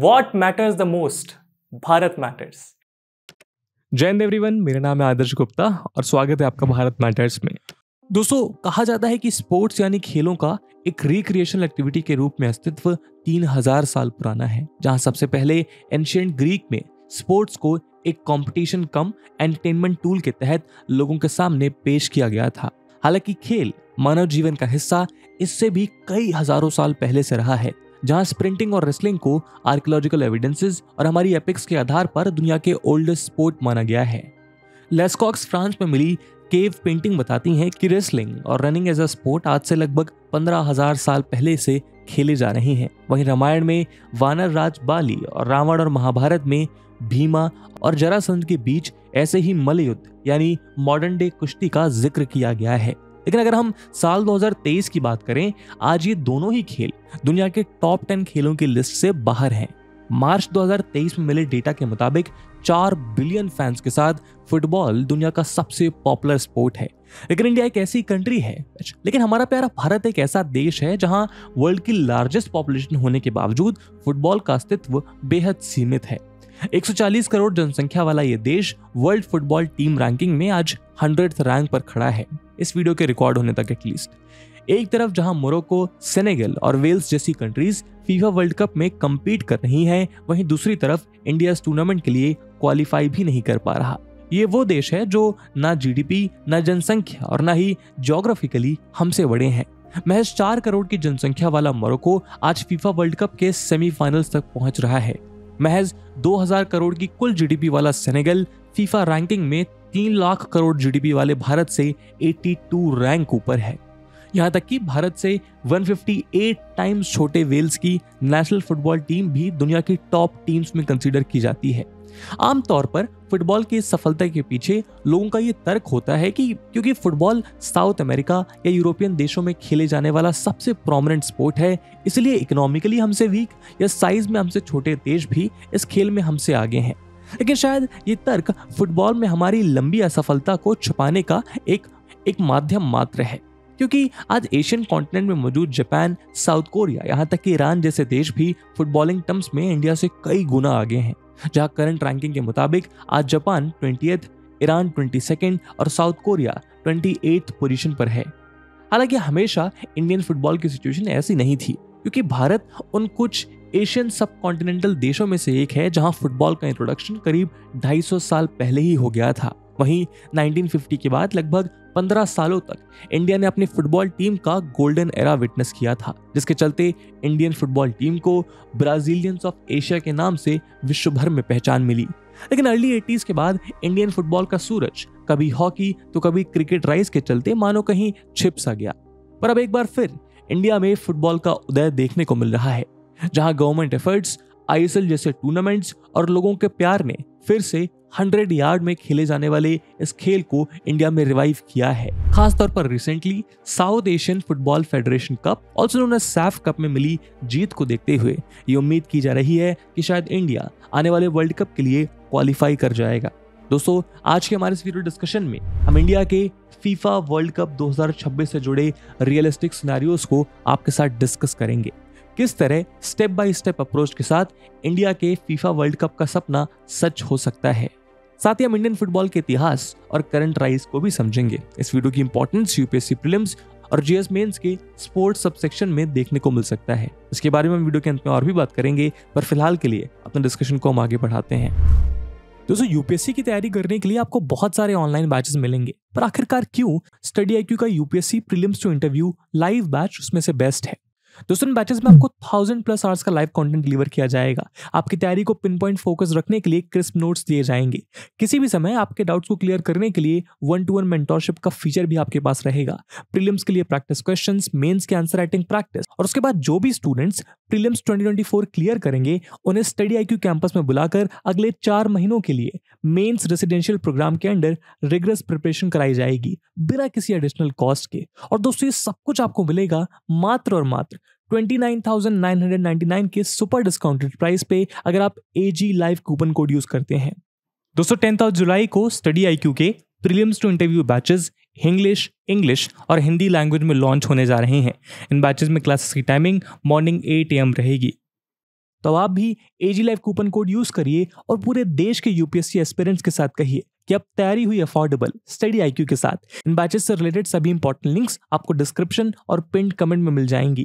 What matters the most? Bharat matters. जय हिंद everyone, मेरा नाम है आदर्श गुप्ता और स्वागत है आपका भारत मैटर्स में। दोस्तों, कहा जाता है कि स्पोर्ट्स यानी खेलों का एक रिक्रिएशनल एक्टिविटी के रूप में अस्तित्व 3000 साल पुराना है, जहां सबसे पहले एंशिएंट ग्रीक में स्पोर्ट्स को एक कॉम्पिटिशन कम एंटरटेनमेंट टूल के तहत लोगों के सामने पेश किया गया था। हालांकि खेल मानव जीवन का हिस्सा इससे भी कई हजारों साल पहले से रहा है, जहां स्प्रिंटिंग और रेसलिंग को आर्कियोलॉजिकल एविडेंसेस और हमारी एपिक्स के आधार पर दुनिया के ओल्डेस्ट स्पोर्ट माना गया है। लेसकॉक्स फ्रांस में मिली केव पेंटिंग बताती हैं कि रेसलिंग और रनिंग एज अ स्पोर्ट आज से लगभग 15,000 साल पहले से खेले जा रहे हैं। वहीं रामायण में वानर राज बाली और रावण और महाभारत में भीमा और जरासंध के बीच ऐसे ही मलयुद्ध यानी मॉडर्न डे कुश्ती का जिक्र किया गया है। लेकिन अगर हम साल 2023 की बात करें, आज ये दोनों ही खेल दुनिया के टॉप 10 खेलों की लिस्ट से बाहर हैं। मार्च 2023 में मिले डेटा के मुताबिक 4 बिलियन फैंस के साथ फुटबॉल दुनिया का सबसे पॉपुलर स्पोर्ट है। लेकिन इंडिया एक ऐसी कंट्री है, लेकिन हमारा प्यारा भारत एक ऐसा देश है जहां वर्ल्ड की लार्जेस्ट पॉपुलेशन होने के बावजूद फुटबॉल का अस्तित्व बेहद सीमित है। 140 करोड़ जनसंख्या वाला ये देश वर्ल्ड फुटबॉल टीम रैंकिंग में आज 100th रैंक पर खड़ा है, इस वीडियो के रिकॉर्ड होने तक एटलीस्ट। एक तरफ जहां मोरक्को, सेनेगल और वेल्स जैसी कंट्रीज फीफा वर्ल्ड कप में कम्पीट कर रही हैं, वहीं दूसरी तरफ इंडिया इस टूर्नामेंट के लिए क्वालिफाई भी नहीं कर पा रहा। ये वो देश है जो ना जीडीपी, ना जनसंख्या और ना ही ज्योग्राफिकली हमसे बड़े हैं। महज 4 करोड़ की जनसंख्या वाला मोरक्को आज फीफा वर्ल्ड कप के सेमीफाइनल्स तक पहुंच रहा है। महज 2000 करोड़ की कुल जीडीपी वाला सेनेगल फीफा रैंकिंग में 3 लाख करोड़ जीडीपी वाले भारत से 82 रैंक ऊपर है। यहां तक कि भारत से 158 टाइम्स छोटे वेल्स की नेशनल फुटबॉल टीम भी दुनिया की टॉप टीम्स में कंसीडर की जाती है। आमतौर पर फुटबॉल की सफलता के पीछे लोगों का ये तर्क होता है कि क्योंकि फुटबॉल साउथ अमेरिका या यूरोपियन देशों में खेले जाने वाला सबसे प्रोमिनेंट स्पोर्ट है, इसलिए इकोनॉमिकली हमसे वीक या साइज में हमसे छोटे देश भी इस खेल में हमसे आगे हैं। लेकिन शायद ये तर्क फुटबॉल में हमारी लंबी असफलता को छुपाने का एक माध्यम मात्र है, क्योंकि आज एशियन कॉन्टिनेंट में मौजूद जापान, साउथ कोरिया, यहाँ तक कि ईरान जैसे देश भी फुटबॉलिंग टर्म्स में इंडिया से कई गुना आगे हैं, जहां करंट रैंकिंग के मुताबिक आज जापान 20th, ईरान 22nd और साउथ कोरिया 28th पोजीशन पर है। हालांकि हमेशा इंडियन फुटबॉल की सिचुएशन ऐसी नहीं थी, क्योंकि भारत उन कुछ एशियन सब कॉन्टिनेंटल देशों में से एक है जहां फुटबॉल का इंट्रोडक्शन करीब 250 साल पहले ही हो गया था। वहीं 1950 के बाद लगभग 15 सालों तक इंडिया ने अपनी फुटबॉल टीम का गोल्डन एरा विटनेस किया था, जिसके चलते इंडियन फुटबॉल टीम को ब्राजीलियंस ऑफ एशिया के नाम से विश्व भर में पहचान मिली। लेकिन अर्ली 80s के बाद इंडियन फुटबॉल का सूरज कभी हॉकी तो कभी क्रिकेट राइज के चलते मानो कहीं छिप सा गया। पर अब एक बार फिर इंडिया में फुटबॉल का उदय देखने को मिल रहा है, जहां गवर्नमेंट एफर्ट्स, ISL जैसे टूर्नामेंट्स और लोगों के प्यार ने फिर से 100 यार्ड में खेले जाने वाले इस खेल को इंडिया में रिवाइव किया है। खासतौर पर recently South Asian football federation cup, also known as SAFF cup, में मिली जीत को देखते हुए ये उम्मीद की जा रही है कि शायद इंडिया आने वाले वर्ल्ड कप के लिए क्वालिफाई कर जाएगा। दोस्तों, आज के हमारे इस वीडियो डिस्कशन में हम इंडिया के फीफा वर्ल्ड कप 2026 से जुड़े रियलिस्टिक सिनेरियोस को आपके साथ डिस्कस करेंगे। किस तरह स्टेप बाय स्टेप अप्रोच के साथ इंडिया के फीफा वर्ल्ड कप का सपना सच हो सकता है। साथ ही हम इंडियन फुटबॉल के इतिहास और करंट राइज को भी समझेंगे। इस वीडियो की इंपॉर्टेंस यूपीएससी प्रीलिम्स और जीएस मेंस के स्पोर्ट्स सबसेक्शन में देखने को मिल सकता है। इसके बारे में हम वीडियो के अंत में और भी बात करेंगे, पर फिलहाल के लिए अपने डिस्कशन को हम आगे बढ़ाते हैं। दोस्तों, यूपीएससी की तैयारी करने के लिए आपको बहुत सारे ऑनलाइन बैचेस मिलेंगे, पर आखिरकार क्यों StudyIQ का UPSC prelims to interview live batch उसमें से बेस्ट है। दोस्तों, इन बैचेस में आपको 1000+ आवर्स का लाइव कंटेंट डिलीवर किया जाएगा। आपकी तैयारी को पिन पॉइंट फोकस रखने के लिए क्रिस्प नोट्स दिए जाएंगे। किसी भी समय आपके डाउट्स को क्लियर करने के लिए 1-to-1 मेंटरशिप का फीचर भी आपके पास रहेगा। प्रीलिम्स के लिए प्रैक्टिस क्वेश्चंस, मेंस के आंसर राइटिंग प्रैक्टिस, और उसके बाद जो भी स्टूडेंट्स प्रीलिम्स 2024 क्लियर करेंगे उन्हें StudyIQ कैंपस में बुलाकर अगले 4 महीनों के लिए मेंस रेसिडेंशियल प्रोग्राम के अंडर रिगरस प्रिपरेशन कराई जाएगी बिना किसी एडिशनल कॉस्ट के। और दोस्तों, ये सब कुछ आपको मिलेगा मात्र और मात्र 29,999 के सुपर डिस्काउंटेड प्राइस पे, अगर आप AG live coupon code use करते हैं। दोस्तों, 10th ऑफ जुलाई को StudyIQ के prelims to interview batches English और हिंदी लैंग्वेज में लॉन्च होने जा रहे हैं। इन बैचेस में क्लासेस की टाइमिंग मॉर्निंग 8 AM रहेगी। तो आप भी AG live coupon code use करिए और पूरे देश के यूपीएससी एस्पिरेंट्स के साथ कहिए कि अब तैयारी हुई अफोर्डेबल स्टडी आईक्यू के साथ। इन बैचेस से रिलेटेड सभी इंपॉर्टेंट लिंक्स आपको डिस्क्रिप्शन और पिन कमेंट में मिल जाएंगी।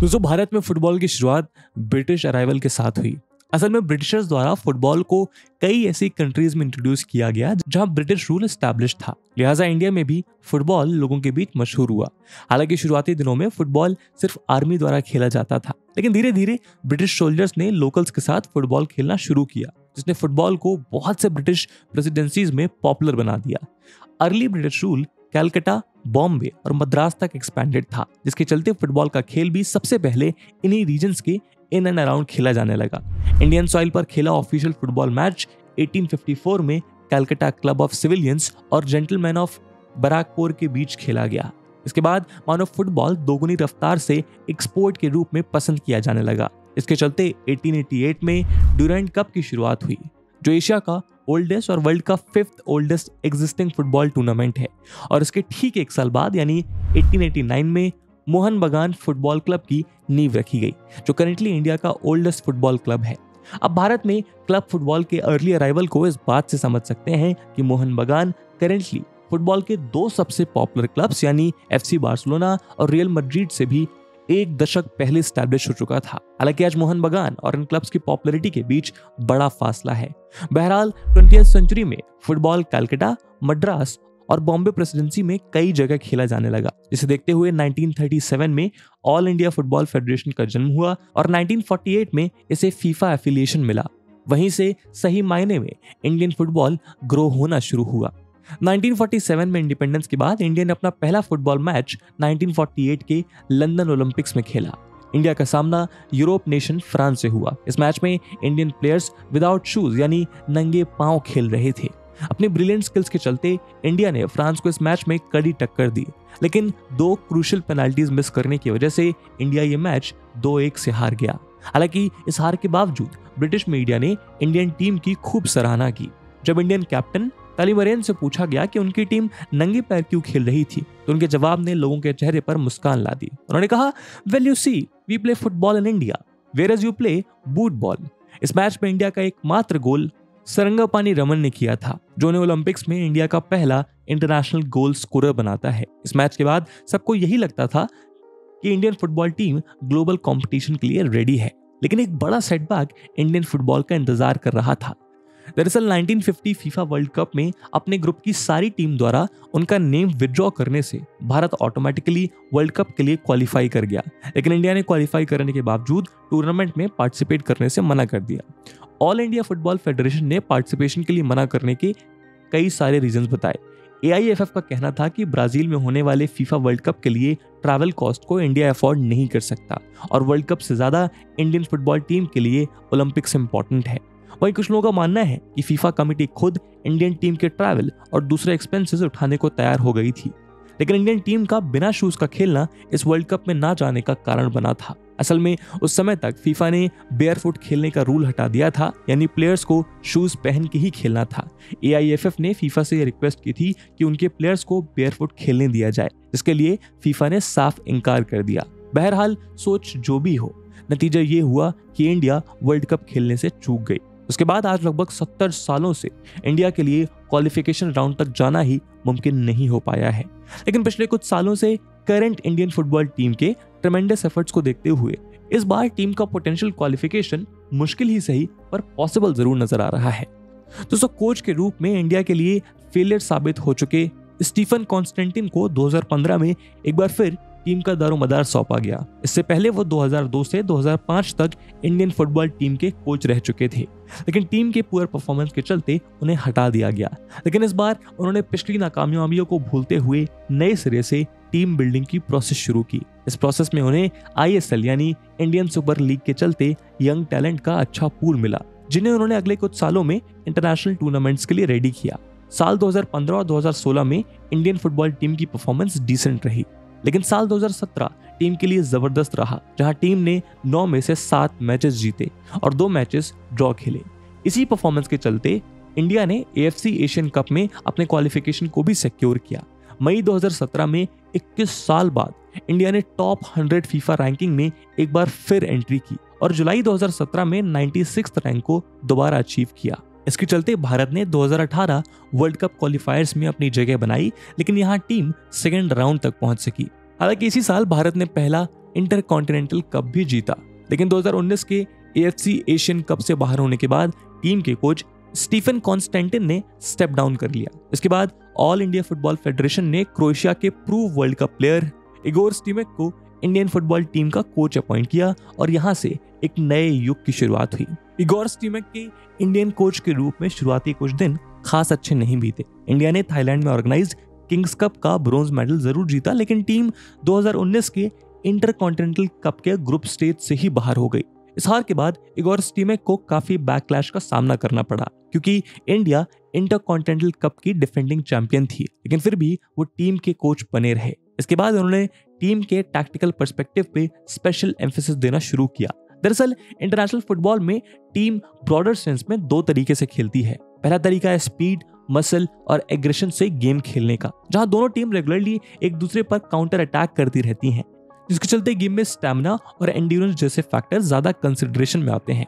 दोस्तों, भारत में फुटबॉल की शुरुआत ब्रिटिश अराइवल के साथ हुई। असल में ब्रिटिशर्स द्वारा फुटबॉल को कई ऐसी कंट्रीज में इंट्रोड्यूस किया गया जहां ब्रिटिश रूल एस्टैब्लिश था, लिहाजा इंडिया में भी फुटबॉल लोगों के बीच मशहूर हुआ। हालांकि शुरुआती दिनों में फुटबॉल सिर्फ आर्मी द्वारा खेला जाता था, लेकिन धीरे धीरे ब्रिटिश सोल्जर्स ने लोकल्स के साथ फुटबॉल खेलना शुरू किया, जिसने फुटबॉल को बहुत से ब्रिटिश प्रेसिडेंसीज में पॉपुलर बना दिया। Early British rule Calcutta, Bombay और मद्रास तक एक्सपेंडेड था, जिसके चलते फुटबॉल का खेल भी सबसे पहले इन्हीं रीजन्स के इन एंड अराउंड खेला जाने लगा। इंडियन सॉइल पर खेला ऑफिशियल फुटबॉल मैच 1854 में कलकत्ता क्लब ऑफ सिविलियंस और जेंटलमैन ऑफ बराकपुर के बीच खेला गया। इसके बाद मानव फुटबॉल दोगुनी रफ्तार से एक्सपोर्ट के रूप में पसंद किया जाने लगा। इसके चलते 1888 में ड्यूरेंट कप की शुरुआत हुई, जो एशिया का ओल्डेस्ट और वर्ल्ड का 5th oldest existing football tournament है। और इसके ठीक एक साल बाद यानी 1889 में मोहन बगान फुटबॉल क्लब की नींव रखी गई, जो करेंटली इंडिया का ओल्डेस्ट फुटबॉल क्लब है। अब भारत में क्लब फुटबॉल के अर्ली अराइवल को इस बात से समझ सकते हैं कि मोहन बगान करेंटली फुटबॉल के दो सबसे पॉपुलर क्लब्स यानी एफसी बार्सिलोना और रियल मैड्रिड से भी एक दशक पहले स्टैब्लिश हो चुका था। हालांकि आज मोहन बगान और इन क्लब्स की पॉपुलैरिटी के बीच बड़ा फासला है। बहरहाल 20वीं सेंचुरी में फुटबॉल कलकत्ता, मद्रास और बॉम्बे प्रेसिडेंसी में कई जगह खेला जाने लगा। इसे देखते हुए 1937 में ऑल इंडिया फुटबॉल फेडरेशन का जन्म हुआ और 1948 में इसे फीफा एफिलिएशन मिला। वहीं से सही मायने में इंडियन फुटबॉल ग्रो होना शुरू हुआ। 1947 में इंडिपेंडेंस के बाद इंडिया ने अपना पहला फुटबॉल मैच 1948 के लंदन ओलंपिक्स में खेला। इंडिया का सामना यूरोप नेशन फ्रांस से हुआ। इस मैच में इंडियन प्लेयर्स विदाउट शूज यानी नंगे पांव खेल रहे थे। अपने ब्रिलियंट स्किल्स के चलते इंडिया ने फ्रांस को इस मैच में कड़ी टक्कर दी, लेकिन दो क्रूशियल पेनाल्टीज मिस करने की वजह से इंडिया ये मैच 2-1 से हार गया। हालांकि इस हार के बावजूद ब्रिटिश मीडिया ने इंडियन टीम की खूब सराहना की। जब इंडियन कैप्टन तालिमरेन से पूछा गया कि उनकी टीम नंगे पैर क्यों खेल रही थी, तो उनके जवाब ने लोगों के चेहरे पर मुस्कान ला दी। उन्होंने कहा, well you see we play football in India where as you play boot ball. इस मैच में इंडिया का एकमात्र गोल सरंगपानी रमन ने किया था, जो उन्हें ओलंपिक्स में इंडिया का पहला इंटरनेशनल गोल स्कोरर बनाता है। इस मैच के बाद सबको यही लगता था कि Indian football team global competition के लिए रेडी है, लेकिन एक बड़ा सेटबैक इंडियन फुटबॉल का इंतजार कर रहा था। दरअसल 1950 फीफा वर्ल्ड कप में अपने ग्रुप की सारी टीम द्वारा उनका नेम विथड्रॉ करने से भारत ऑटोमेटिकली वर्ल्ड कप के लिए क्वालिफाई कर गया, लेकिन इंडिया ने क्वालिफाई करने के बावजूद टूर्नामेंट में पार्टिसिपेट करने से मना कर दिया। ऑल इंडिया फुटबॉल फेडरेशन ने पार्टिसिपेशन के लिए मना करने के कई सारे रीजंस बताए। AIFF का कहना था कि ब्राजील में होने वाले फीफा वर्ल्ड कप के लिए ट्रैवल कॉस्ट को इंडिया अफोर्ड नहीं कर सकता और वर्ल्ड कप से ज़्यादा इंडियन फुटबॉल टीम के लिए ओलंपिक्स इंपॉर्टेंट है। वहीं कुछ लोगों का मानना है कि फीफा कमेटी खुद इंडियन टीम के ट्रैवल और दूसरे एक्सपेंसेस उठाने को तैयार हो गई थी, लेकिन इंडियन टीम का बिना शूज़ का खेलना इस वर्ल्ड कप में ना जाने का कारण बना था। असल में उस समय तक फीफा ने बेयरफुट खेलने का रूल हटा दिया था, यानी प्लेयर्स को शूज़ पहन के ही खेलना था। AIFF ने फीफा से रिक्वेस्ट की थी कि उनके प्लेयर्स को बेयरफुट खेलने दिया जाए, जिसके लिए फीफा ने साफ इनकार कर दिया। बहरहाल सोच जो भी हो, नतीजा ये हुआ कि इंडिया वर्ल्ड कप खेलने से चूक गई। उसके बाद आज लगभग 70 सालों से इंडिया के लिए क्वालिफिकेशन राउंड तक जाना ही मुमकिन नहीं हो पाया है, लेकिन पिछले कुछ सालों से करंट इंडियन फुटबॉल टीम के ट्रेमेंडस एफर्ट्स को देखते हुए इस बार टीम का पोटेंशियल क्वालिफिकेशन मुश्किल ही सही पर पॉसिबल जरूर नजर आ रहा है। दोस्तों, कोच के रूप में इंडिया के लिए फेलियर साबित हो चुके स्टीफन कॉन्स्टेंटिन को 2015 में एक बार फिर टीम का दारोमदार सौंपा गया। इससे पहले वो 2002 से 2005 तक इंडियन फुटबॉल टीम के कोच रह चुके थे, लेकिन टीम के पुअर परफॉर्मेंस के चलते उन्हें हटा दिया गया। लेकिन इस बार उन्होंने पिछली नाकामयाबियों को भूलते हुए नए सिरे से टीम बिल्डिंग की प्रोसेस शुरू की। इस प्रोसेस में उन्हें ISL यानी इंडियन सुपर लीग के चलते यंग टैलेंट का अच्छा पूल मिला, जिन्हें उन्होंने अगले कुछ सालों में इंटरनेशनल टूर्नामेंट्स के लिए रेडी किया। साल 2015 और 2016 में इंडियन फुटबॉल टीम की परफॉर्मेंस डिसेंट रही, लेकिन साल 2017 टीम के लिए जबरदस्त रहा, जहां टीम ने 9 में से 7 मैचेस जीते और 2 मैचेस ड्रॉ खेले। इसी परफॉर्मेंस के चलते इंडिया ने AFC एशियन कप में अपने क्वालिफिकेशन को भी सिक्योर किया। मई 2017 में 21 साल बाद इंडिया ने टॉप 100 फीफा रैंकिंग में एक बार फिर एंट्री की और जुलाई 2017 में 96 रैंक को दोबारा अचीव किया। इसके चलते भारत ने 2018 वर्ल्ड कप क्वालिफायर्स में अपनी जगह बनाई, लेकिन यहाँ टीम सेकेंड राउंड तक पहुंच सकी। हालांकि इसी साल भारत ने पहला इंटरकॉन्टिनेंटल कप भी जीता, लेकिन 2019 के एफसी एशियन कप से बाहर होने के बाद टीम के कोच स्टीफन कॉन्स्टेंटिन ने स्टेप डाउन कर लिया। इसके बाद ऑल इंडिया फुटबॉल फेडरेशन ने क्रोएशिया के prove world cup player Igor Stimac को इंडियन फुटबॉल टीम का कोच अपॉइंट किया और यहाँ से एक नए युग की शुरुआत हुई। इगोर स्टीमेक के इंडियन कोच के रूप में शुरुआती कुछ दिन खास अच्छे नहीं बीते। इंडिया ने थाईलैंड में ऑर्गेनाइज्ड किंग्स कप का ब्रॉन्ज मेडल जरूर जीता, लेकिन टीम 2019 के इंटरकॉन्टिनेंटल कप के ग्रुप स्टेज से ही बाहर हो गई। इस हार के बाद इगोर स्टीमेक को काफी बैकलैश का सामना करना पड़ा, क्योंकि इंडिया इंटरकॉन्टिनेंटल कप की डिफेंडिंग चैंपियन थी, लेकिन फिर भी वो टीम के कोच बने रहे। इसके बाद उन्होंने टीम के टैक्टिकल पर्सपेक्टिव पे स्पेशल एम्फेसिस देना शुरू किया। दरअसल इंटरनेशनल फुटबॉल में टीम ब्रॉडर सेंस में दो तरीके से खेलती है। पहला तरीका है स्पीड, मसल और एग्रेशन से गेम खेलने का, जहां दोनों टीम रेगुलरली एक दूसरे पर काउंटर अटैक करती रहती हैं, जिसके चलते गेम में स्टैमिना और एंड्योरेंस जैसे फैक्टर ज्यादा कंसिडरेशन में आते हैं।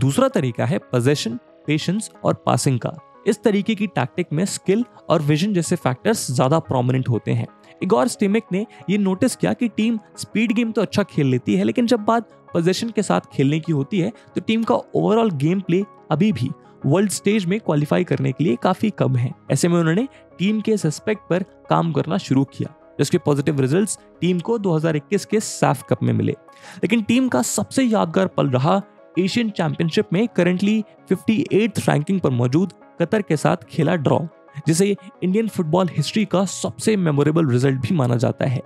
दूसरा तरीका है पोजेशन, पेशेंस और पासिंग का। इस तरीके की टैक्टिक में स्किल और विजन जैसे फैक्टर्स ज्यादा प्रोमिनेंट होते हैं। इगोर स्टीमेक ने ये नोटिस किया कि टीम स्पीड गेम तो अच्छा खेल लेती है, लेकिन जब बात पोजेशन के साथ खेलने की होती है तो टीम का ओवरऑल गेम प्ले अभी भी वर्ल्ड स्टेज में क्वालिफाई करने के लिए काफी कम है। ऐसे में उन्होंने टीम के सस्पेक्ट पर काम करना शुरू किया, जिसके पॉजिटिव रिजल्ट्स टीम को 2021 के सैफ कप में मिले। लेकिन टीम का सबसे यादगार पल रहा एशियन चैंपियनशिप में करंटली 58th रैंकिंग पर मौजूद कतर के साथ खेला ड्रॉ, जिसे इंडियन फुटबॉल हिस्ट्री का सबसे मेमोरेबल रिजल्ट भी माना जाता है।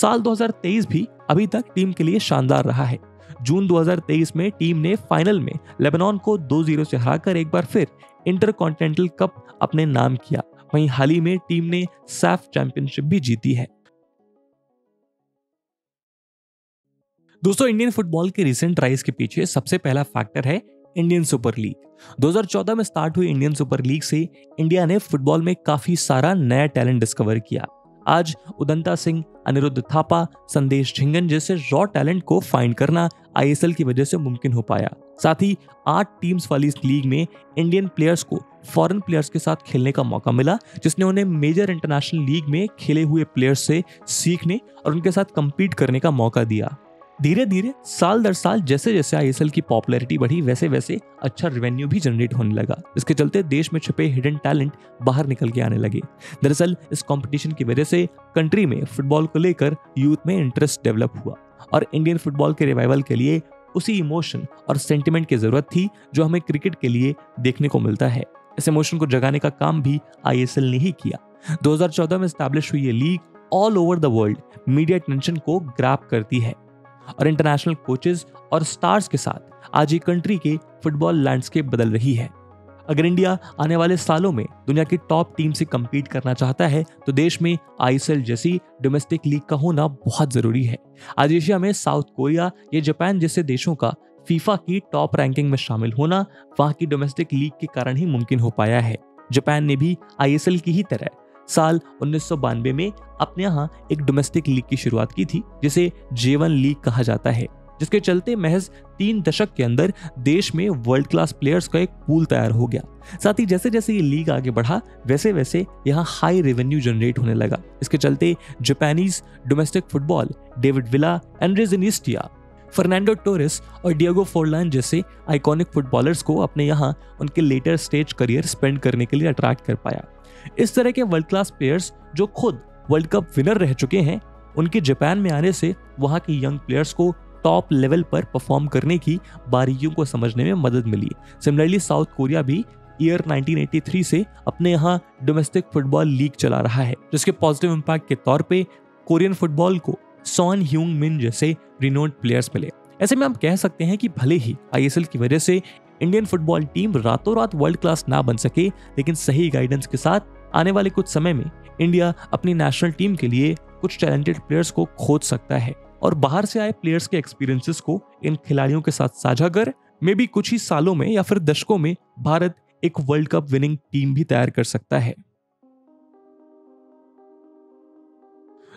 साल 2023 भी अभी तक टीम के लिए शानदार रहा है। जून 2023 में टीम ने फाइनल में लेबनान को 2-0 से हराकर एक बार फिर इंटरकॉन्टिनेंटल कप अपने नाम किया। वहीं हाल ही में टीम ने सैफ चैंपियनशिप भी जीती है। दोस्तों, इंडियन फुटबॉल के रिसेंट राइज के पीछे सबसे पहला फैक्टर है इंडियन सुपर लीग। 2014 में स्टार्ट हुई इंडियन सुपर लीग से इंडिया ने फुटबॉल में काफी सारा नया टैलेंट डिस्कवर किया। आज उदंता सिंह, अनिरुद्ध थापा, संदेश झिंगन जैसे रॉ टैलेंट को फाइंड करना आईएसएल की वजह से मुमकिन हो पाया। साथ ही 8 टीम्स वाली इस लीग में इंडियन प्लेयर्स को फॉरेन प्लेयर्स के साथ खेलने का मौका मिला, जिसने उन्हें मेजर इंटरनेशनल लीग में खेले हुए प्लेयर्स से सीखने और उनके साथ कम्पीट करने का मौका दिया। धीरे धीरे साल दर साल जैसे जैसे आईएसएल की पॉपुलैरिटी बढ़ी, वैसे वैसे अच्छा रेवेन्यू भी जनरेट होने लगा। इसके चलते देश में छुपे हिडन टैलेंट बाहर निकल के आने लगे। दरअसल इस कंपटीशन की वजह से कंट्री में फुटबॉल को लेकर यूथ में इंटरेस्ट डेवलप हुआ और इंडियन फुटबॉल के रिवाइवल के लिए उसी इमोशन और सेंटिमेंट की जरूरत थी जो हमें क्रिकेट के लिए देखने को मिलता है। इस इमोशन को जगाने का काम भी आईएसएल ने ही किया। 2014 में स्टैब्लिश हुई ये league all over the world media attention को ग्रैब करती है और इंटरनेशनल कोचेस और स्टार्स के साथ आज ये कंट्री के फुटबॉल लैंडस्केप बदल रही है। अगर इंडिया आने वाले सालों में दुनिया की टॉप टीम से कम्पीट करना चाहता है तो देश में आईएसएल जैसी डोमेस्टिक लीग का होना बहुत जरूरी है। आज एशिया में साउथ कोरिया या जापान जैसे देशों का फीफा की टॉप रैंकिंग में शामिल होना वहां की डोमेस्टिक लीग के कारण ही मुमकिन हो पाया है। जापान ने भी आईएसएल की ही तरह साल 1992 में अपने यहाँ एक डोमेस्टिक लीग की शुरुआत की थी, जिसे जेवन लीग कहा जाता है, जिसके चलते महज 3 दशक के अंदर देश में वर्ल्ड क्लास प्लेयर्स का एक पूल तैयार हो गया। साथ ही जैसे जैसे ये लीग आगे बढ़ा, वैसे वैसे यहाँ हाई रेवेन्यू जनरेट होने लगा। इसके चलते Japanese domestic football David Villa, Andres Iniesta, Fernando Torres और डिएगो फोरलान जैसे आइकॉनिक फुटबॉलर्स को अपने यहाँ उनके लेटर स्टेज करियर स्पेंड करने के लिए अट्रैक्ट कर पाया। इस तरह के वर्ल्ड क्लास प्लेयर्स जो खुद वर्ल्ड कप विनर रह चुके हैं, उनके जापान में आने से वहां के यंग प्लेयर्स को टॉप लेवल पर परफॉर्म करने की बारीकियों को समझने में मदद मिली। सिमिलरली साउथ कोरिया भी ईयर 1983 से अपने यहाँ डोमेस्टिक फुटबॉल लीग चला रहा है, जिसके पॉजिटिव इम्पैक्ट के तौर पे कोरियन फुटबॉल को सोन ह्युंग मिन जैसे रिनोन्ड प्लेयर्स मिले। ऐसे में हम कह सकते हैं कि भले ही आईएसएल की वजह से इंडियन फुटबॉल टीम रातों रात वर्ल्ड क्लास ना बन सके, लेकिन सही गाइडेंस के साथ आने वाले कुछ समय में इंडिया अपनी नेशनल टीम के लिए कुछ टैलेंटेड प्लेयर्स को खोज सकता है और बाहर से आए प्लेयर्स के एक्सपीरियंसेस को इन खिलाड़ियों के साथ साझा कर मे बी कुछ ही सालों में या फिर दशकों में भारत एक वर्ल्ड कप विनिंग टीम भी तैयार कर सकता है।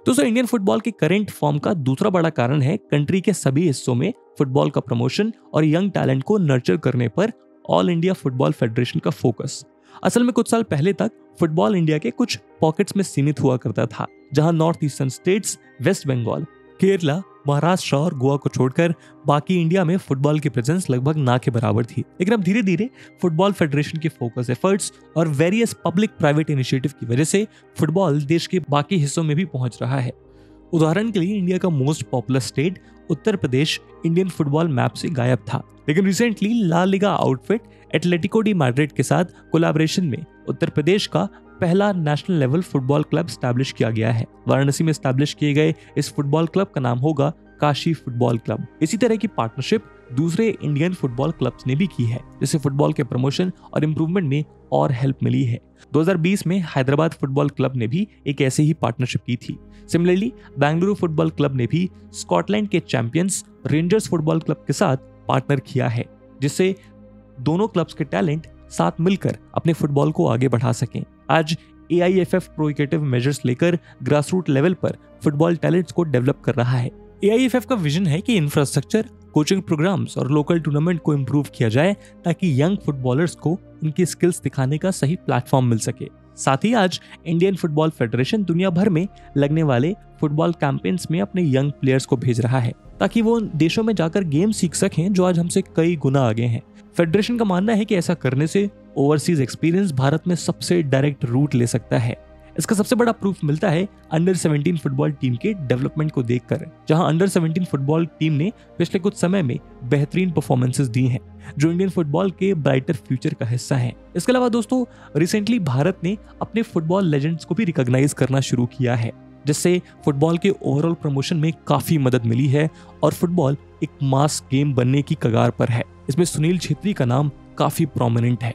दोस्तों, इंडियन फुटबॉल की करेंट फॉर्म का दूसरा बड़ा कारण है कंट्री के सभी हिस्सों में फुटबॉल का प्रमोशन और यंग टैलेंट को नर्चर करने पर ऑल इंडिया फुटबॉल फेडरेशन का फोकस। असल में कुछ साल पहले तक फुटबॉल इंडिया के कुछ पॉकेट्स में सीमित हुआ करता था, जहां north eastern states, waste Bengal, Kerala, Maharashtra और गोवा को छोड़कर बाकी इंडिया में फुटबॉल की प्रेजेंस लगभग ना के बराबर थी। लेकिन अब धीरे धीरे फुटबॉल फेडरेशन के फोकस एफर्ट्स और वेरियस पब्लिक प्राइवेट इनिशिएटिव की वजह से फुटबॉल देश के बाकी हिस्सों में भी पहुंच रहा है। उदाहरण के लिए, इंडिया का most popular state Uttar Pradesh Indian football map से गायब था, लेकिन recently La Liga outfit Atletico de Madrid के साथ कोलैबोरेशन में उत्तर प्रदेश का पहला national level football club establish किया गया है। वाराणसी में स्टैब्लिश किए गए इस फुटबॉल क्लब का नाम होगा काशी फुटबॉल क्लब। इसी तरह की पार्टनरशिप दूसरे इंडियन फुटबॉल क्लब्स ने भी की है, जिससे फुटबॉल के प्रमोशन और इम्प्रूवमेंट में और हेल्प मिली है। 2020 में हैदराबाद फुटबॉल क्लब ने भी एक ऐसे ही पार्टनरशिप की थी। सिमिलरली, बेंगलुरु फुटबॉल क्लब ने भी स्कॉटलैंड के चैंपियंस रेंजर्स फुटबॉल क्लब के साथ पार्टनर किया है, जिससे दोनों क्लब्स के टैलेंट साथ मिलकर अपने फुटबॉल को आगे बढ़ा सकें। आज AIFF प्रोएक्टिव मेजर्स लेकर ग्रासरूट लेवल पर फुटबॉल टैलेंट्स को डेवलप कर रहा है। AIFF का विजन है कि इंफ्रास्ट्रक्चर, कोचिंग प्रोग्राम्स और लोकल टूर्नामेंट को इम्प्रूव किया जाए ताकि यंग फुटबॉलर्स को उनकी स्किल्स दिखाने का सही प्लेटफॉर्म मिल सके। साथ ही आज इंडियन फुटबॉल फेडरेशन दुनिया भर में लगने वाले फुटबॉल कैंपेन्स में अपने यंग प्लेयर्स को भेज रहा है ताकि वो देशों में जाकर गेम सीख सकें जो आज हमसे कई गुना आगे हैं। फेडरेशन का मानना है कि ऐसा करने से ओवरसीज एक्सपीरियंस भारत में सबसे डायरेक्ट रूट ले सकता है। इसका सबसे बड़ा प्रूफ मिलता है अंडर 17 फुटबॉल टीम के डेवलपमेंट को देखकर, जहां अंडर 17 फुटबॉल टीम ने पिछले कुछ समय में बेहतरीन परफॉर्मेंसेस दी हैं, जो इंडियन फुटबॉल के ब्राइटर फ्यूचर का हिस्सा हैं। इसके अलावा दोस्तों, रिसेंटली भारत ने अपने फुटबॉल लेजेंड्स को भी रिकॉग्नाइज करना शुरू किया है, जिससे फुटबॉल के ओवरऑल प्रमोशन में काफी मदद मिली है और फुटबॉल एक मास गेम बनने की कगार पर है। इसमें सुनील छेत्री का नाम काफी प्रोमिनेंट है।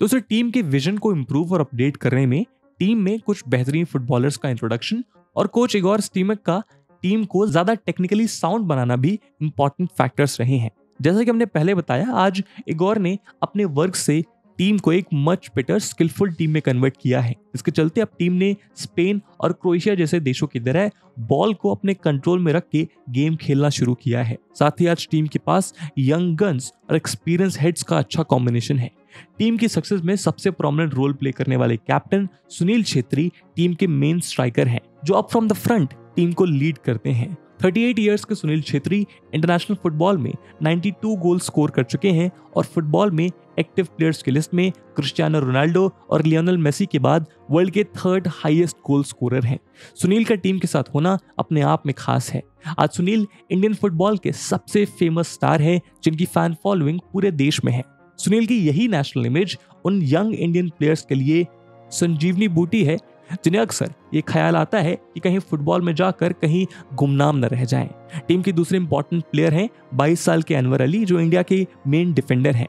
दूसरे, टीम के विजन को इम्प्रूव और अपडेट करने में टीम में कुछ बेहतरीन फुटबॉलर्स का इंट्रोडक्शन और कोच इगोर स्टीमेक का टीम को ज्यादा टेक्निकली साउंड बनाना भी इम्पोर्टेंट फैक्टर्स रहे हैं। जैसा कि हमने पहले बताया, आज इगोर ने अपने वर्क से टीम को एक मच बेटर स्किलफुल टीम में कन्वर्ट किया है। इसके चलते अब टीम ने स्पेन और क्रोएशिया जैसे देशों की तरह बॉल को अपने कंट्रोल में रख के गेम खेलना शुरू किया है। साथ ही आज टीम के पास यंग गन्स और एक्सपीरियंस हेड्स का अच्छा कॉम्बिनेशन है। टीम की सक्सेस में सबसे प्रोमिनेंट रोल प्ले करने वाले कैप्टन सुनील छेत्री टीम के मेन स्ट्राइकर हैं, जो up from the front team को लीड करते हैं। 38 इयर्स के सुनील छेत्री इंटरनेशनल फुटबॉल में 92 गोल स्कोर कर चुके हैं और फुटबॉल में एक्टिव प्लेयर्स की लिस्ट में क्रिस्टियानो रोनाल्डो और लियोनेल मेसी के बाद वर्ल्ड के थर्ड हाईएस्ट गोल स्कोरर हैं। सुनील का टीम के साथ होना अपने आप में खास है। आज सुनील इंडियन फुटबॉल के सबसे फेमस स्टार हैं, जिनकी फैन फॉलोइंग पूरे देश में है। सुनील की यही नेशनल इमेज उन यंग इंडियन प्लेयर्स के लिए संजीवनी बूटी है, जिन्हें अक्सर ये ख्याल आता है कि कहीं फुटबॉल में जाकर कहीं गुमनाम न रह जाएं। टीम के दूसरे इंपॉर्टेंट प्लेयर हैं 22 साल के अनवर अली, जो इंडिया के मेन डिफेंडर हैं।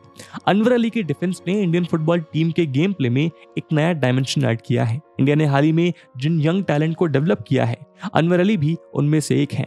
अनवर अली के डिफेंस ने इंडियन फुटबॉल टीम के गेम प्ले में एक नया डायमेंशन ऐड किया है। इंडिया ने हाल ही में जिन यंग टैलेंट को डेवलप किया है, अनवर अली भी उनमें से एक है।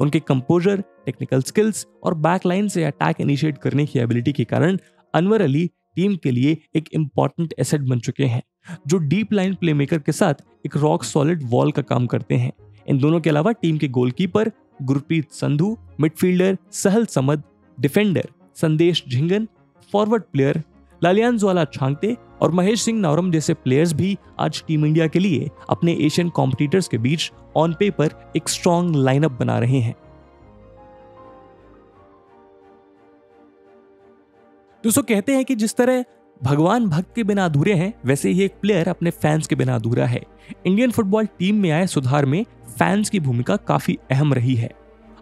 उनके कंपोजर, टेक्निकल स्किल्स और बैकलाइन से अटैक इनिशिएट करने की एबिलिटी के कारण अनवर अली टीम के लिए एक इम्पॉर्टेंट एसेट बन चुके हैं, जो डीप लाइन प्लेमेकर के साथ एक रॉक सॉलिड वॉल का काम करते हैं। इन दोनों के अलावा टीम के goalkeeper Gurpreet Sandhu, midfielder Sahal Samad, defender Sandesh Jhingan, forward player Lallianzuala Chhangte और महेश सिंह नावरम जैसे प्लेयर्स भी आज टीम इंडिया के लिए अपने एशियन कॉम्पिटिटर्स के बीच ऑन पेपर एक स्ट्रॉन्ग लाइनअप बना रहे हैं। दोस्तों, कहते हैं कि जिस तरह भगवान भक्त के बिना अधूरे हैं, वैसे ही एक प्लेयर अपने फैंस के बिना अधूरा है। इंडियन फुटबॉल टीम में आए सुधार में फैंस की भूमिका काफी अहम रही है।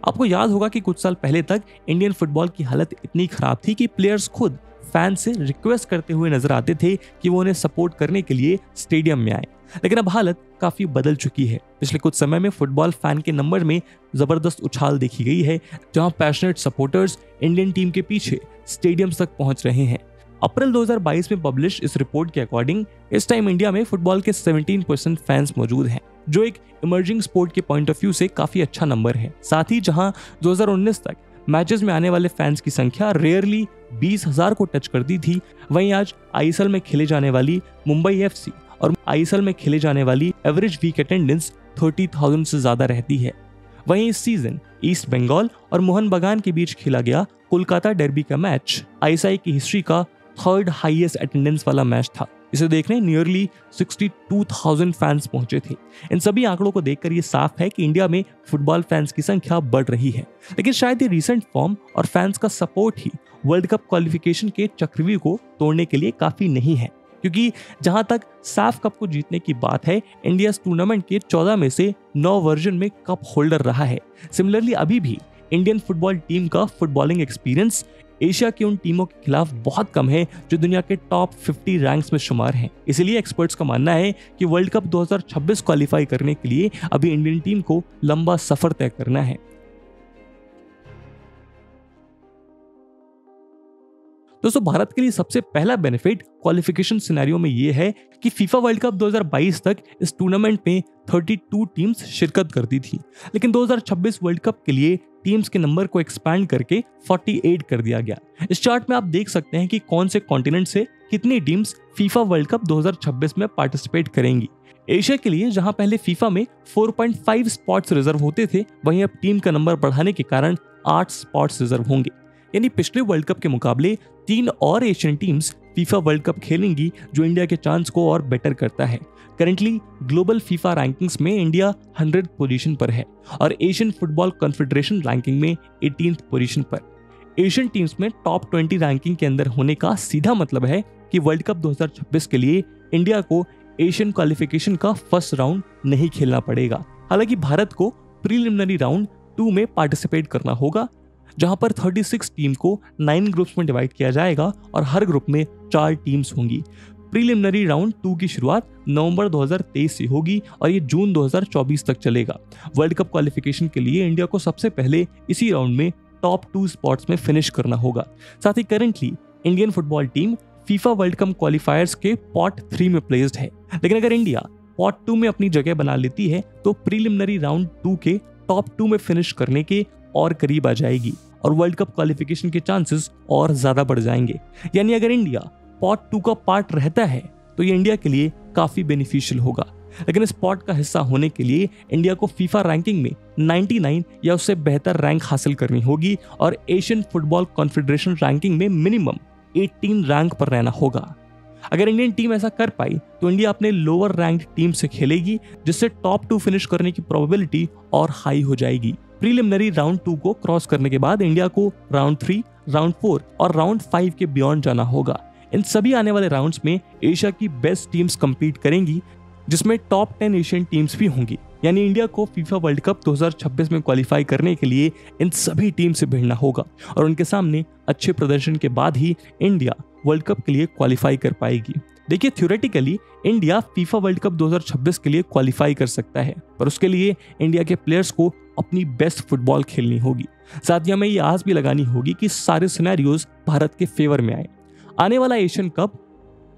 आपको याद होगा कि कुछ साल पहले तक इंडियन फुटबॉल की हालत इतनी खराब थी कि प्लेयर्स खुद फैंस से रिक्वेस्ट करते हुए नजर आते थे कि वो उन्हें सपोर्ट करने के लिए स्टेडियम में आए। लेकिन अब हालत काफी बदल चुकी है। पिछले कुछ समय में फुटबॉल फैन के नंबर में जबरदस्त उछाल देखी गई है, जहां पैशनेट सपोर्टर्स इंडियन टीम के पीछे स्टेडियम तक पहुंच रहे हैं। अप्रैल 2022 में पब्लिश इस रिपोर्ट के अकॉर्डिंग इस टाइम इंडिया में फुटबॉल के 17% फैंस मौजूद हैं, जो एक इमर्जिंग स्पोर्ट के पॉइंट ऑफ व्यू से काफी अच्छा नंबर है। साथ ही जहां 2019 तक मैचेस में आने वाले फैंस की संख्या रेयरली 20,000 को टच करती थी, वहीं आज ISL में खेले जाने वाली मुंबई FC और आईएसएल में खेले जाने वाली एवरेज वीक अटेंडेंस 30,000 से ज्यादा रहती है। वहीं इस सीजन ईस्ट बंगाल और मोहन बगान के बीच खेला गया कोलकाता डर्बी का मैच आईएसएल की हिस्ट्री का 3rd हाईएस्ट अटेंडेंस वाला मैच था। इसे देखने नियरली 62,000 फैंस पहुंचे थे। इन सभी आंकड़ों को देखकर ये साफ है कि इंडिया में फुटबॉल फैंस की संख्या बढ़ रही है, लेकिन शायद ये रीसेंट फॉर्म और फैंस का सपोर्ट ही वर्ल्ड कप क्वालिफिकेशन के चक्रव्यूह को तोड़ने के लिए काफी नहीं है, क्योंकि जहां तक साफ कप को जीतने की बात है, इंडिया इस टूर्नामेंट के 14 में से 9 वर्जन में कप होल्डर रहा है। सिमिलरली अभी भी इंडियन फुटबॉल टीम का फुटबॉलिंग एक्सपीरियंस एशिया की उन टीमों के खिलाफ बहुत कम है जो दुनिया के टॉप 50 रैंक्स में शुमार हैं। इसलिए एक्सपर्ट्स का मानना है कि वर्ल्ड कप 2026 क्वालिफाई करने के लिए अभी इंडियन टीम को लंबा सफर तय करना है। दोस्तों, भारत के लिए सबसे पहला बेनिफिट क्वालिफिकेशन सिनेरियो में यह है कि फीफा वर्ल्ड कप 2022 तक इस टूर्नामेंट में 32 टीम्स शिरकत करती थी, लेकिन 2026 वर्ल्ड कप के लिए टीम्स के नंबर को एक्सपैंड करके 48 कर दिया गया। इस चार्ट में आप देख सकते हैं कि कौन से कॉन्टिनेंट से कितनी टीम्स फीफा वर्ल्ड कप 2026 में पार्टिसिपेट करेंगी। एशिया के लिए जहां पहले फीफा में 4.5 स्पॉट्स रिजर्व होते थे, वहीं अब टीम का नंबर बढ़ाने के कारण 8 स्पॉट्स रिजर्व होंगे, यानी पिछले वर्ल्ड कप के मुकाबले 3 और Asian teams FIFA world cup खेलेंगी, जो इंडिया के चांस को और बेटर करता है। करंटली ग्लोबल फीफा रैंकिंग्स में इंडिया 100 पोजीशन पर है और एशियन फुटबॉल कॉन्फेडरेशन रैंकिंग में 18th पोजीशन पर। एशियन टीम्स में टॉप 20 रैंकिंग के अंदर होने का सीधा मतलब है कि वर्ल्ड कप 2026 के लिए इंडिया को एशियन क्वालिफिकेशन का फर्स्ट राउंड नहीं खेलना पड़ेगा। हालांकि भारत को प्रीलिमिनरी राउंड 2 में पार्टिसिपेट करना होगा, जहां पर 36 टीम को 9 ग्रुप्स में डिवाइड किया जाएगा और हर ग्रुप में 4 टीम्स होंगी। प्रीलिमिनरी राउंड 2 की शुरुआत नवंबर 2023 से होगी और ये जून 2024 तक चलेगा। वर्ल्ड कप क्वालिफिकेशन के लिए इंडिया को सबसे पहले इसी राउंड में टॉप 2 स्पॉट्स में फिनिश करना होगा। साथ ही currently Indian football team FIFA world cup qualifiers के पॉट 3 में प्लेस्ड है, लेकिन अगर इंडिया पॉट 2 में अपनी जगह बना लेती है तो प्रीलिमिनरी राउंड 2 के टॉप 2 में फिनिश करने के और करीब आ जाएगी और वर्ल्ड कप क्वालिफिकेशन के चांसेस और ज्यादा बढ़ जाएंगे। यानी अगर इंडिया पॉट 2 का पार्ट रहता है तो ये इंडिया के लिए काफी बेनिफिशियल होगा, लेकिन इस पॉट का हिस्सा होने के लिए इंडिया को फीफा रैंकिंग में 99 या उससे बेहतर रैंक हासिल करनी होगी और एशियन फुटबॉल कॉन्फेडरेशन रैंकिंग में मिनिमम 18 रैंक पर रहना होगा। अगर इंडियन टीम ऐसा कर पाई तो इंडिया अपने लोअर रैंक्ड टीम से खेलेगी, जिससे टॉप 2 फिनिश करने की प्रोबेबिलिटी और हाई हो जाएगी। प्रीलिमिनरी राउंड 2 को क्रॉस करने के बाद इंडिया को राउंड 3, राउंड 4 और राउंड 5 के बियॉन्ड जाना होगा। इन सभी आने वाले राउंड्स में एशिया की बेस्ट टीम्स कम्पीट करेंगी, जिसमें टॉप 10 एशियन टीम्स भी होंगी। यानी इंडिया को फीफा वर्ल्ड कप 2026 में क्वालिफाई करने के लिए इन सभी टीम से भिड़ना होगा और उनके सामने अच्छे प्रदर्शन के बाद ही इंडिया वर्ल्ड कप के लिए क्वालिफाई कर पाएगी। देखिए, theoretically India FIFA world Cup 2026 के लिए क्वालिफाई कर सकता है, पर उसके लिए इंडिया के प्लेयर्स को अपनी बेस्ट फुटबॉल खेलनी होगी। साथ ही हमें ये आस भी लगानी होगी कि सारे सिनेरियोज भारत के फेवर में आए। आने वाला एशियन कप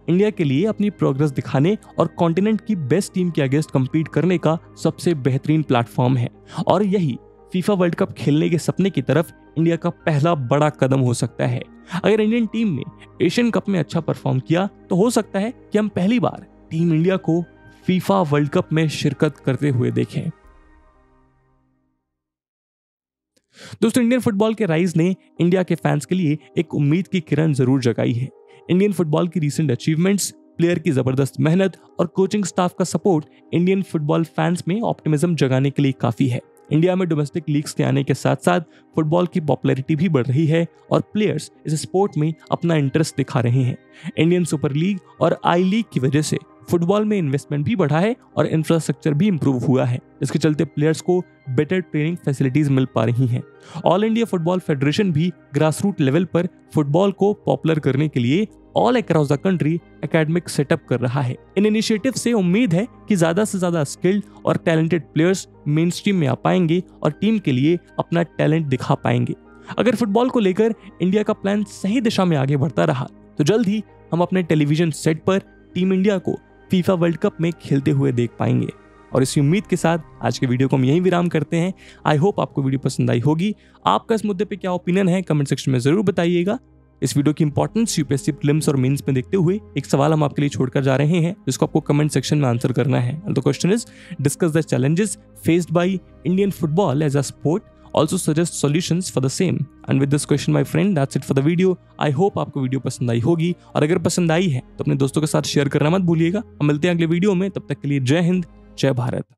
इंडिया के लिए अपनी प्रोग्रेस दिखाने और कॉन्टिनेंट की बेस्ट टीम के अगेंस्ट कम्पीट करने का सबसे बेहतरीन प्लेटफॉर्म है और यही फीफा वर्ल्ड कप खेलने के सपने की तरफ इंडिया का पहला बड़ा कदम हो सकता है। अगर इंडियन टीम ने एशियन कप में अच्छा परफॉर्म किया तो हो सकता है कि हम पहली बार टीम इंडिया को फीफा वर्ल्ड कप में शिरकत करते हुए देखें। दोस्तों, इंडियन फुटबॉल के राइज ने इंडिया के फैंस के लिए एक उम्मीद की किरण जरूर जगाई है। इंडियन फुटबॉल की रीसेंट अचीवमेंट्स, प्लेयर की जबरदस्त मेहनत और कोचिंग स्टाफ का सपोर्ट इंडियन फुटबॉल फैंस में ऑप्टिमिज्म जगाने के लिए काफी है। इंडिया में डोमेस्टिक लीग्स के आने के साथ साथ फुटबॉल की पॉपुलैरिटी भी बढ़ रही है और प्लेयर्स इस स्पोर्ट में अपना इंटरेस्ट दिखा रहे हैं। इंडियन सुपर लीग और आई लीग की वजह से फुटबॉल में इन्वेस्टमेंट भी बढ़ा है और इंफ्रास्ट्रक्चर भी इंप्रूव हुआ है। इसके चलते प्लेयर्स को बेटर ट्रेनिंग फैसिलिटीज मिल पा रही हैं। ऑल इंडिया फुटबॉल फेडरेशन भी ग्रासरूट लेवल पर फुटबॉल को पॉपुलर करने के लिए all across the country academic setup कर रहा है। इन इनिशिएटिव से उम्मीद है कि ज्यादा से ज्यादा स्किल्ड और टैलेंटेड प्लेयर्स मेन स्ट्रीम में आ पाएंगे और टीम के लिए अपना टैलेंट दिखा पाएंगे। अगर फुटबॉल को लेकर इंडिया का प्लान सही दिशा में आगे बढ़ता रहा तो जल्द ही हम अपने टेलीविजन सेट पर टीम इंडिया को फीफा वर्ल्ड कप में खेलते हुए देख पाएंगे। और इसी उम्मीद के साथ आज के वीडियो को हम यहीं विराम करते हैं। आई होप आपको वीडियो पसंद आई होगी। आपका इस मुद्दे पे क्या ओपिनियन है कमेंट सेक्शन में जरूर बताइएगा। इस वीडियो की इंपॉर्टेंस यूपीएससी प्रीलिम्स और मेंस में देखते हुए एक सवाल हम आपके लिए छोड़कर जा रहे हैं, जिसको आपको कमेंट सेक्शन में आंसर करना है। The question is, discuss the challenges faced by Indian football as a sport, also suggest solutions for the same. And with this question my friend, that's it for the video. I hope आपको video पसंद आई होगी, और अगर पसंद आई है तो अपने दोस्तों के साथ शेयर करना मत भूलिएगा। हम मिलते हैं अगले वीडियो में, तब तक के लिए जय हिंद, जय भारत।